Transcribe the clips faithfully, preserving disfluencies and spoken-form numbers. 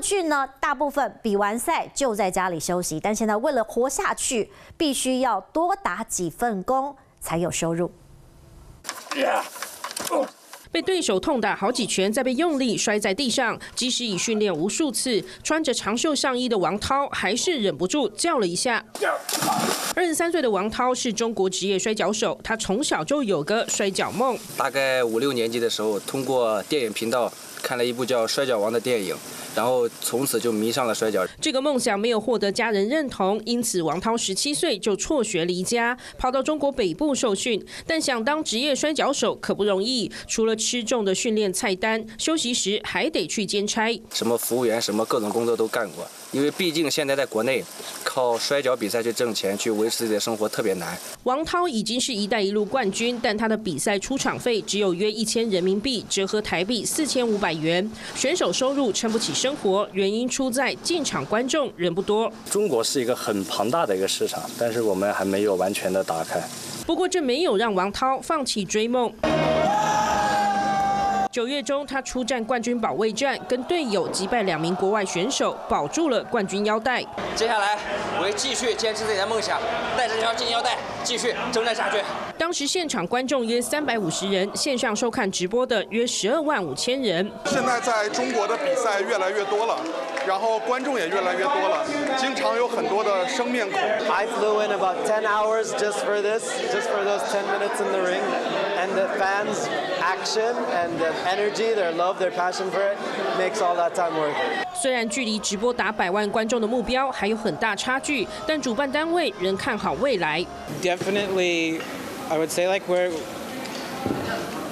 过去呢，大部分比完赛就在家里休息，但现在为了活下去，必须要多打几份工才有收入。Yeah. Oh. 被对手痛打好几拳，再被用力摔在地上。即使已训练无数次，穿着长袖上衣的王涛还是忍不住叫了一下。二十三岁的王涛是中国职业摔跤手，他从小就有个摔跤梦。大概五六年级的时候，通过电影频道看了一部叫《摔跤王》的电影，然后从此就迷上了摔跤。这个梦想没有获得家人认同，因此王涛十七岁就辍学离家，跑到中国北部受训。但想当职业摔跤手可不容易，除了 吃重的训练菜单，休息时还得去兼差，什么服务员，什么各种工作都干过。因为毕竟现在在国内，靠摔跤比赛去挣钱，去维持自己的生活特别难。王涛已经是一带一路冠军，但他的比赛出场费只有约一千人民币，折合台币四千五百元。选手收入撑不起生活，原因出在进场观众人不多。中国是一个很庞大的一个市场，但是我们还没有完全的打开。不过这没有让王涛放弃追梦。 九月中，他出战冠军保卫战，跟队友击败两名国外选手，保住了冠军腰带。接下来，我会继续坚持自己的梦想，带着这条金腰带继续征战下去。当时现场观众约三百五十人，线上收看直播的约十二万五千人。现在在中国的比赛越来越多了，然后观众也越来越多了，经常有很多的生面孔。I flew in about ten hours just for this, just for those ten minutes in the ring, and the fans' action and the energy, their love, their passion for it makes all that time worth it. 虽然距离直播达百万观众的目标还有很大差距，但主办单位仍看好未来。Definitely, I would say like we're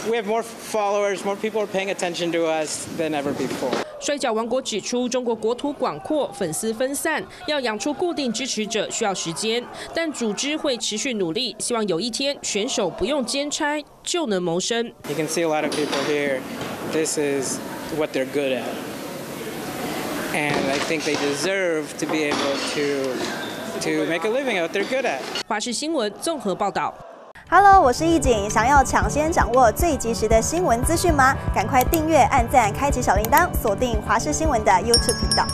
we have more followers, more people are paying attention to us than ever before. 摔角王国指出，中国国土广阔，粉丝分散，要养出固定支持者需要时间，但组织会持续努力，希望有一天选手不用兼差就能谋生。You can see a lot of people here. This is what they're good at, and I think they deserve to be able to to make a living at what they're good at. 华视新闻综合报道。 Hello， 我是易景。想要抢先掌握最及时的新闻资讯吗？赶快订阅、按赞、开启小铃铛，锁定华视新闻的 YouTube 频道。